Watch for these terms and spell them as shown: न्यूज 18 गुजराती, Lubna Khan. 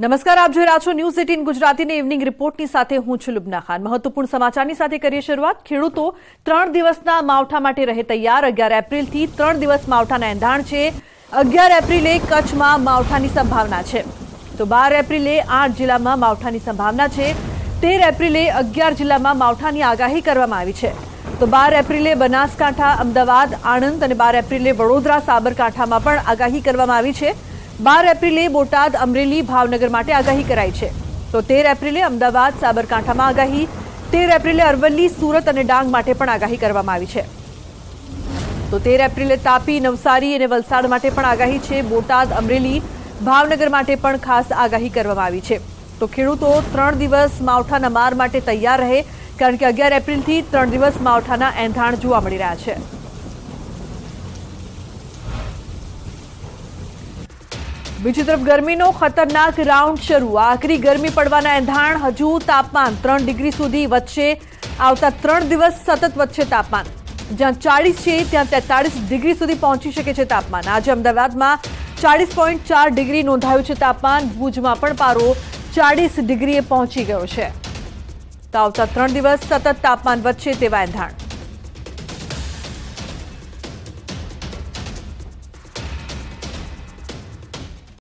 नमस्कार, आप जोई रह्या छो न्यूज 18 गुजराती ने इवनिंग रिपोर्ट नी साथे हूं छुं लुबना खान। महत्वपूर्ण समाचार नी साथे करीए शुरुआत। खेडूतो 3 दिवसना मावठा माटे रहे तैयार। 11 एप्रिल थी 3 दिवस मावठाना एंधाण छे। 11 एप्रिले कच्छ में मावठानी संभावना छे तो 12 एप्रिले 8 जिला में मावठानी संभावना छे। 13 एप्रिले 11 जिला में मावठानी आगाही करवामां आवी छे तो 12 एप्रिले बनासकांठा, अमदावाद, आणंद और 12 एप्रिले वडोदरा, साबरकांठा में पण आगाही करवामां आवी छे। 12 एप्रिले बोटाद, अमरेली, भावनगर माटे आगाही कराई छे तो 13 एप्रिले अमदावाद, साबरकांठा में आगाही। 13 एप्रिले अरवली, सूरत और डांग माटे पण आगाही करवामां आवी छे तो 13 एप्रिले तापी, नवसारी और वलसाड माटे पण आगाही छे। बोटाद, अमरेली, भावनगर माटे पण खास आगाही करवामां आवी छे तो खेडूतो 3 दिवस मावठाना मार माटे तैयार रहे, कारण के 11 एप्रिलथी 3 दिवस मावठाना एंधाण जोवा मळी रह्या छे। बीजी तरफ गर्मीनो खतरनाक राउंड शुरू। आखरी गर्मी पड़वाना एंधाण। हजू तापमान 3 डिग्री सुधी वधशे। आवता 3 दिवस सतत वधशे तापमान। ज्यां 40 छे त्यां 43 डिग्री सुधी पहोंची शके छे तापमान। आज अमदावादमां 40.4 डिग्री नोंधायुं छे तापमान। भूजमां पण पारो 40 डिग्रीए पहोंची गयो छे तो आवता 3 दिवस सतत तापमान वधशे तेवा एंधाण।